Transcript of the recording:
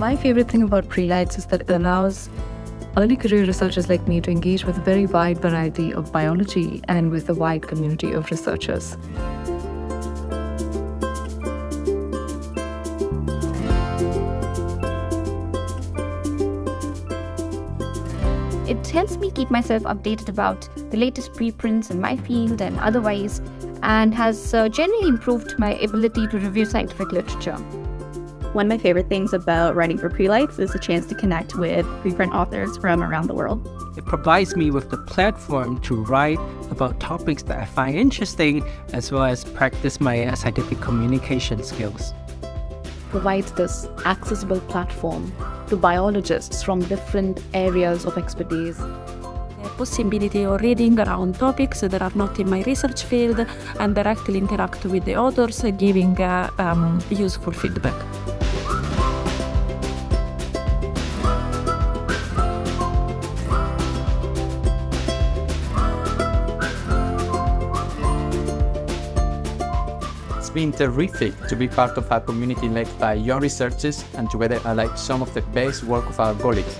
My favorite thing about PreLights is that it allows early career researchers like me to engage with a very wide variety of biology and with a wide community of researchers. It helps me keep myself updated about the latest preprints in my field and otherwise, and has generally improved my ability to review scientific literature. One of my favorite things about writing for PreLights is the chance to connect with preprint authors from around the world. It provides me with the platform to write about topics that I find interesting, as well as practice my scientific communication skills. Provides this accessible platform to biologists from different areas of expertise. The possibility of reading around topics that are not in my research field and directly interact with the authors, giving useful feedback. It's been terrific to be part of a community led by your researchers and together I like some of the best work of our colleagues.